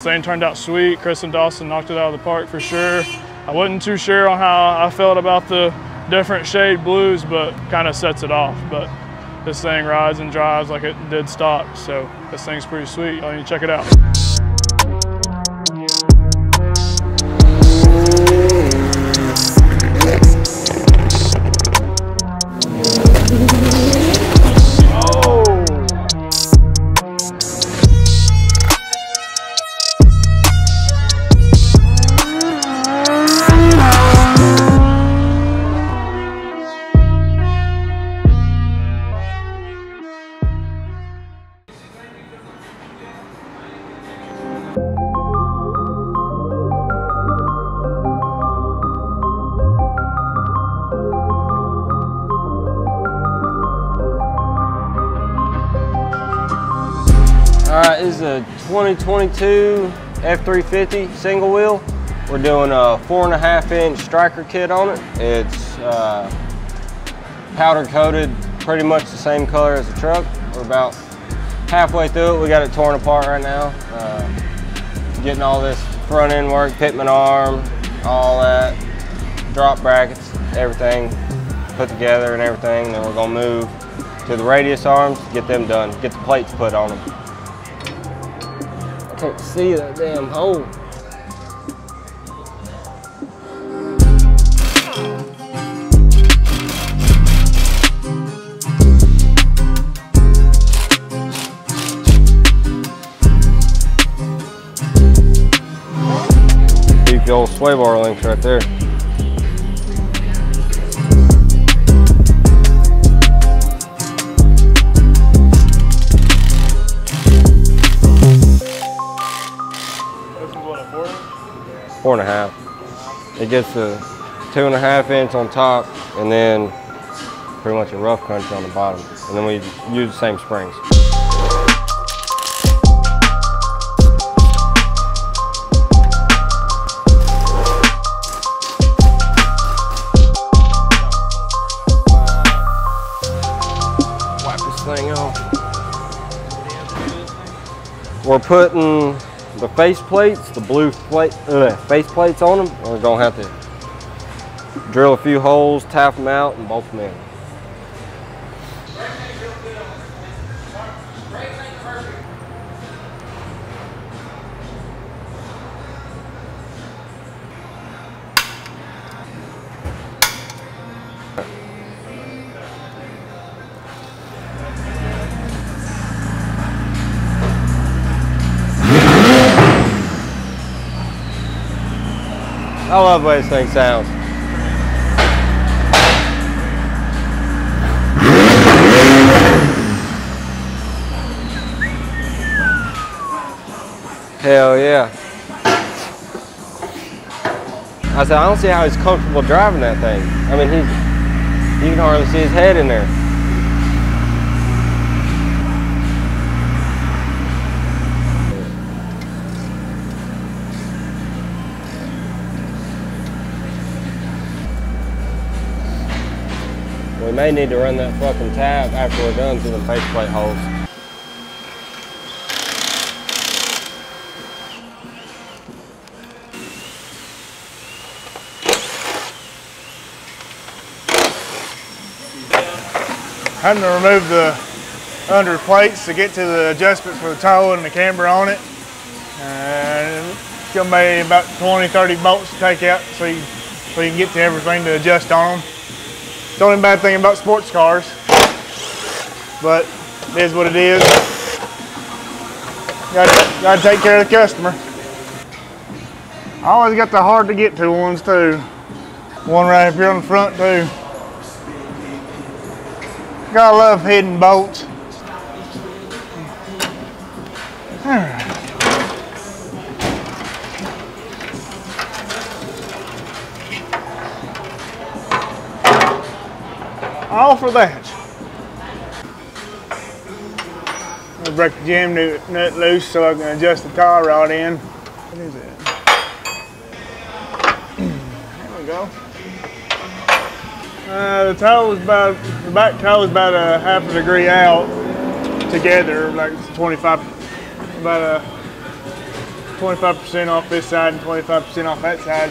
Thing turned out sweet. Chris and Dawson knocked it out of the park for sure. I wasn't too sure on how I felt about the different shade blues, but kind of sets it off. But this thing rides and drives like it did stock, so this thing's pretty sweet. Y'all need to check it out. Alright, this is a 2022 F350 single wheel. We're doing a 4.5-inch Stryker kit on it. It's powder coated, pretty much the same color as the truck. We're about halfway through it. We got it torn apart right now. Getting all this front end work, pitman arm, all that, drop brackets, everything put together and everything. Then we're gonna move to the radius arms, get them done, get the plates put on them. Can't see that damn hole. Keep the old sway bar links right there. Four and a half. It gets a 2.5 inch on top and then pretty much a Rough Country on the bottom. And then we use the same springs. Wipe this thing off. We're putting the face plates, the blue plate, face plates on them. We're gonna have to drill a few holes, tap them out, and bolt them in. I love the way this thing sounds. Hell yeah. I said, I don't see how he's comfortable driving that thing. I mean, you can hardly see his head in there. We may need to run that fucking tab after we're done through the faceplate holes. Having to remove the under plates to get to the adjustment for the toe and the camber on it. Still maybe about 20-30 bolts to take out so you can get to everything to adjust on them. It's the only bad thing about sports cars, but it is what it is. Gotta take care of the customer. I always got the hard to get to ones too. One right up here on the front too. Gotta love hidden bolts. All for that. I'll break the jam nut loose so I can adjust the tie rod in. What is it? There we go. The back toe is about a 1/2 degree out together, like 25, about a 25% off this side and 25% off that side.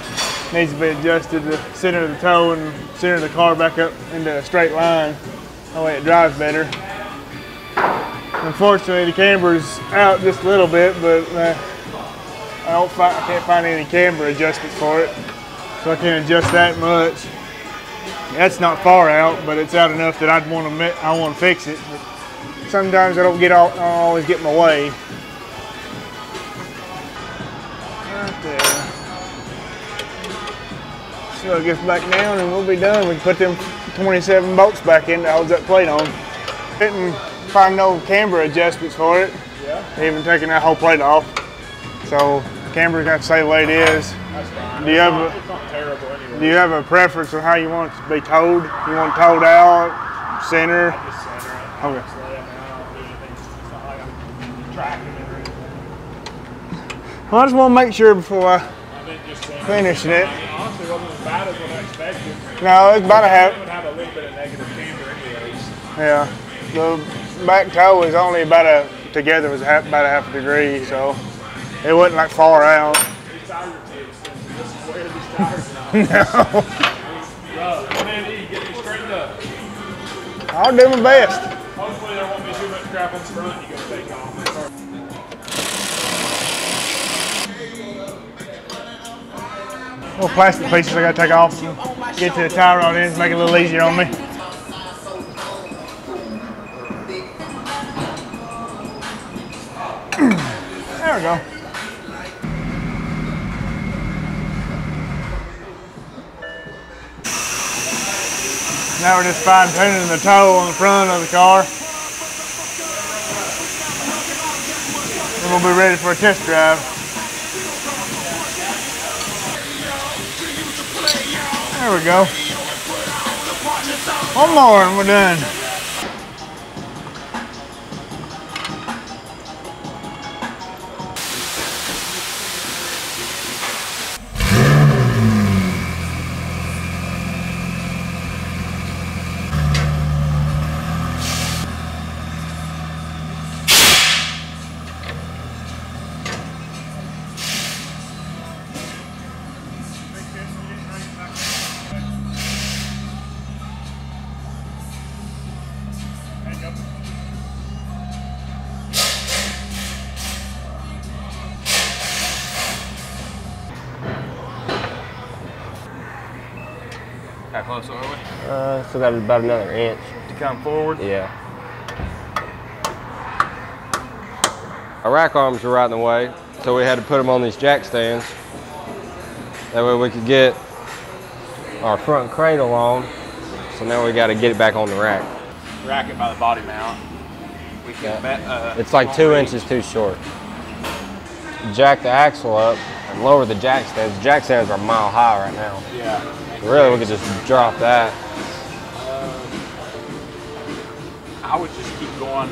Needs to be adjusted to the center of the toe and center of the car back up into a straight line. That way it drives better. Unfortunately, the camber's out just a little bit, but I can't find any camber adjustment for it, so I can't adjust that much. That's not far out, but it's out enough that I want to fix it. But sometimes I don't always get my way. Right there. So it gets back down and we'll be done. We can put them 27 bolts back in that holds that plate on. Didn't find no camber adjustments for it. Yeah. Even taking that whole plate off. So the camber's got to stay the way it is. That's fine. Do you have a preference on how you want it to be towed? You want it towed out, center? I just center it. Okay. Just lay it down. It's not like I'm tracking it or anything. Well, I just want to make sure before I finish it. Honestly, it wasn't as bad as what I expected. No, it's about to happen. It would have a little bit of negative camber anyways. Yeah. The back toe is only about a half a degree, so it wasn't like far out. These tires are too expensive. This is where these tires are. No. Get me straightened up. I'll do my best. Hopefully there won't be too much crap on the front you gotta take off. Little plastic pieces I gotta take off and get to the tie rod in to make it a little easier on me. There we go. Now we're just fine tuning the toe on the front of the car. And we'll be ready for a test drive. There we go. One more and we're done. How close are we? Still got about another inch. To come forward? Yeah. Our rack arms were right in the way, so we had to put them on these jack stands. That way we could get our front cradle on, so now we got to get it back on the rack. Rack it by the body mount. We can it's like 2 inches too short. Jack the axle up and lower the jack stands. Jack stands are mile high right now. Yeah. Really, we could just drop that. I would just keep going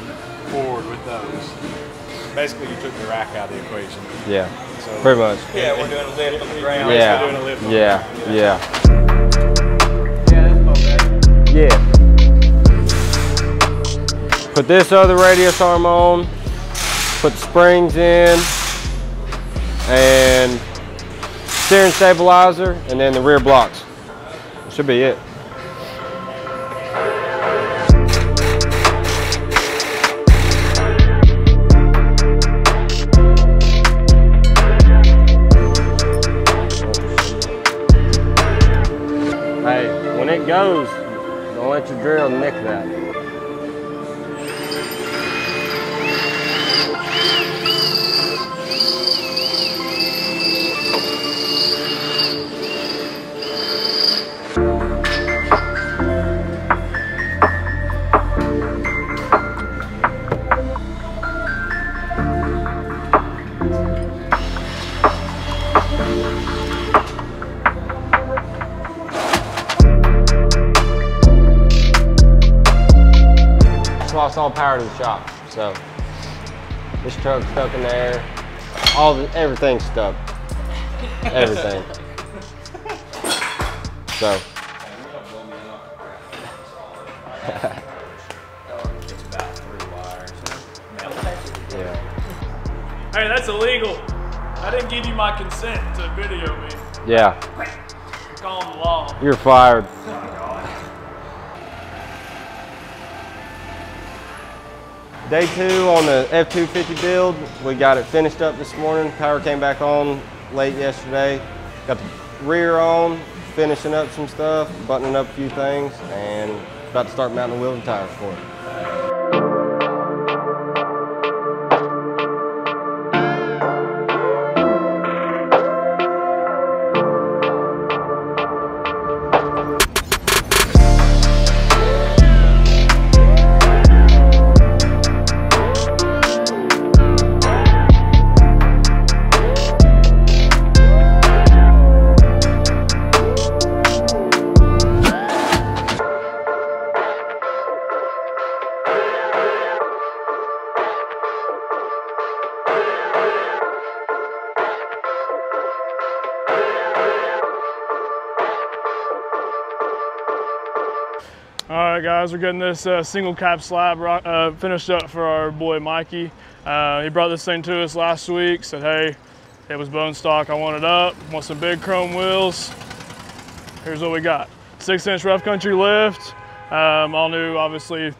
forward with those. Basically, you took the rack out of the equation. Yeah, so pretty much. Yeah, we're doing a lift on the ground. Yeah, we're doing a lift on the ground. Yeah. Put this other radius arm on. Put the springs in. And steering stabilizer, and then the rear blocks. Should be it. Hey, when it goes, don't let your drill nick that. Lost all power to the shop, so this truck's stuck in there. Everything's stuck. Everything. So. It's about 3 wires. Yeah. Hey, that's illegal. I didn't give you my consent to video me. Yeah. It's gone the law. You're fired. Oh, God. Day two on the F250 build. We got it finished up this morning. Power came back on late yesterday. Got the rear on, finishing up some stuff, buttoning up a few things, and about to start mounting the wheel and tires for it. All right, guys, we're getting this single cap slab finished up for our boy Mikey. He brought this thing to us last week, said, hey, it was bone stock, I want it up, want some big chrome wheels. Here's what we got. 6-inch Rough Country lift, all new, obviously,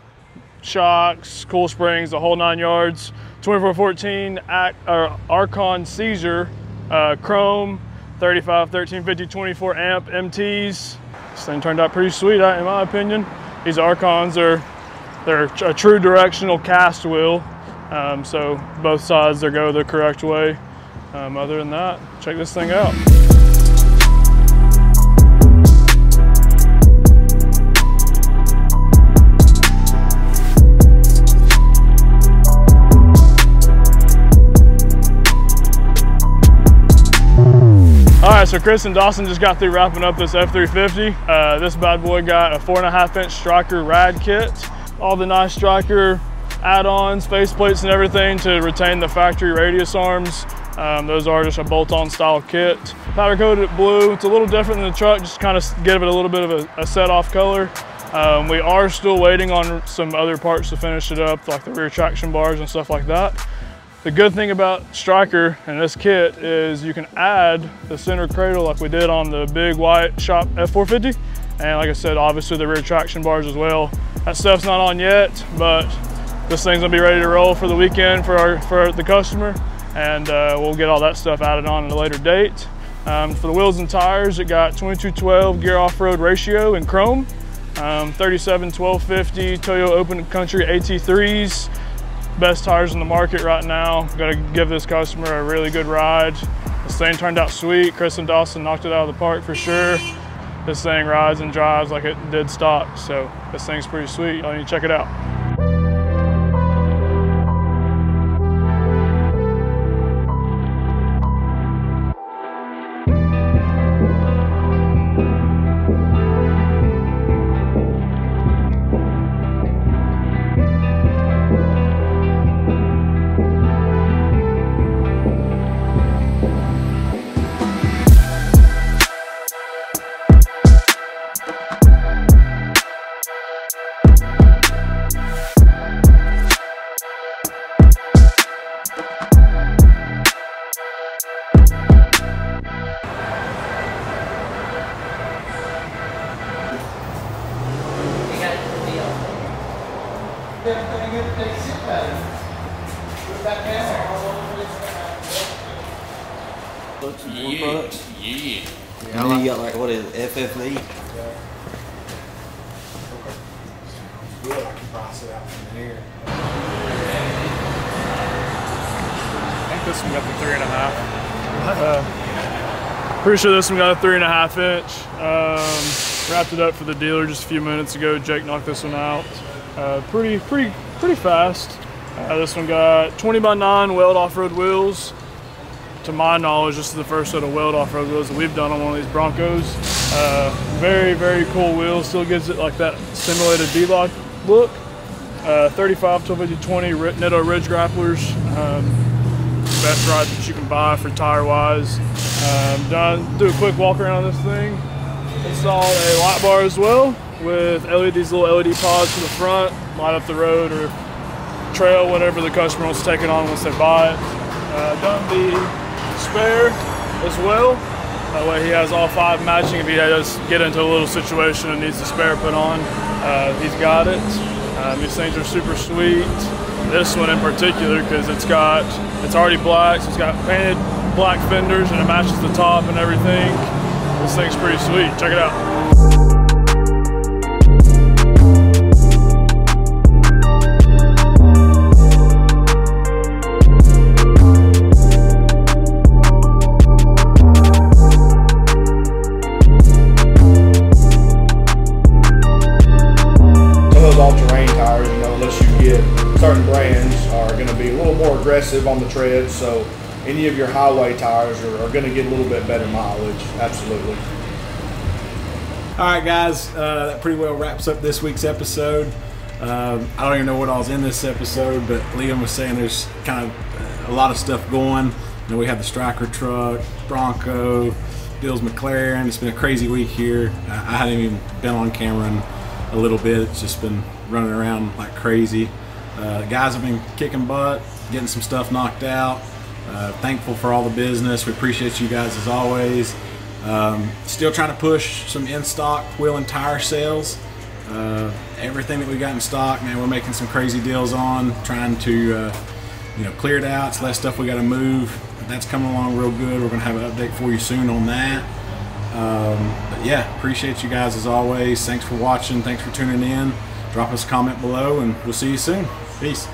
shocks, cool springs, the whole 9 yards. 2414 Arkon Caesar chrome, 35, 1350, 24 amp MTS. This thing turned out pretty sweet, in my opinion. These Arkons are a true directional cast wheel, so both sides they go the correct way. Other than that, check this thing out. All right, so Chris and Dawson just got through wrapping up this F350. This bad boy got a 4.5-inch Stryker rad kit. All the nice Stryker add-ons, faceplates and everything to retain the factory radius arms. Those are just a bolt-on style kit. Powder coated blue. It's a little different than the truck, just kind of give it a little bit of a set-off color. We are still waiting on some other parts to finish it up, like the rear traction bars and stuff like that. The good thing about Stryker and this kit is you can add the center cradle like we did on the big white shop F450. And like I said, obviously the rear traction bars as well. That stuff's not on yet, but this thing's gonna be ready to roll for the weekend for the customer. And we'll get all that stuff added on at a later date. For the wheels and tires, it got 22-12 Gear Off-Road ratio in chrome, 37-1250 Toyo Open Country AT3s. Best tires in the market right now. Gotta give this customer a really good ride. This thing turned out sweet. Chris and Dawson knocked it out of the park for sure. This thing rides and drives like it did stock. So this thing's pretty sweet. Y'all need to check it out. Yeah. And then you got like, what is it, FFE? Yeah. Okay. I can price it out from here. I think this one got the 3.5. Pretty sure this one got a 3.5-inch. Wrapped it up for the dealer just a few minutes ago. Jake knocked this one out pretty fast. This one got 20x9 Weld Off-Road wheels. To my knowledge, this is the first set of Weld Off-Road wheels that we've done on one of these Broncos. Very, very cool wheels. Still gives it like that simulated D-lock look. 35, 1250, 20 Nitto Ridge Grapplers. Best ride that you can buy for tire-wise. Do a quick walk around on this thing. Installed a light bar as well with these little LED pods for the front. Light up the road or trail, whatever the customer wants to take it on once they buy it. Done the spare as well. That way he has all five matching. If he does get into a little situation and needs the spare put on, he's got it. These things are super sweet. This one in particular, because it's already black, so it's got painted black fenders and it matches the top and everything. This thing's pretty sweet. Check it out. On the tread, so any of your highway tires are going to get a little bit better mileage. Absolutely. All right, guys, that pretty well wraps up this week's episode. I don't even know what all's in this episode, but Liam was saying there's kind of a lot of stuff going. You know, we have the Stryker truck, Bronco, Bill's McLaren. It's been a crazy week here. I haven't even been on camera in a little bit. It's just been running around like crazy. Guys have been kicking butt, getting some stuff knocked out. Thankful for all the business. We appreciate you guys as always. Still trying to push some in-stock wheel and tire sales. Everything that we got in stock, man, we're making some crazy deals on, trying to clear it out. It's less stuff we got to move. That's coming along real good. We're going to have an update for you soon on that. But yeah, appreciate you guys as always. Thanks for watching. Thanks for tuning in. Drop us a comment below, and we'll see you soon. Peace.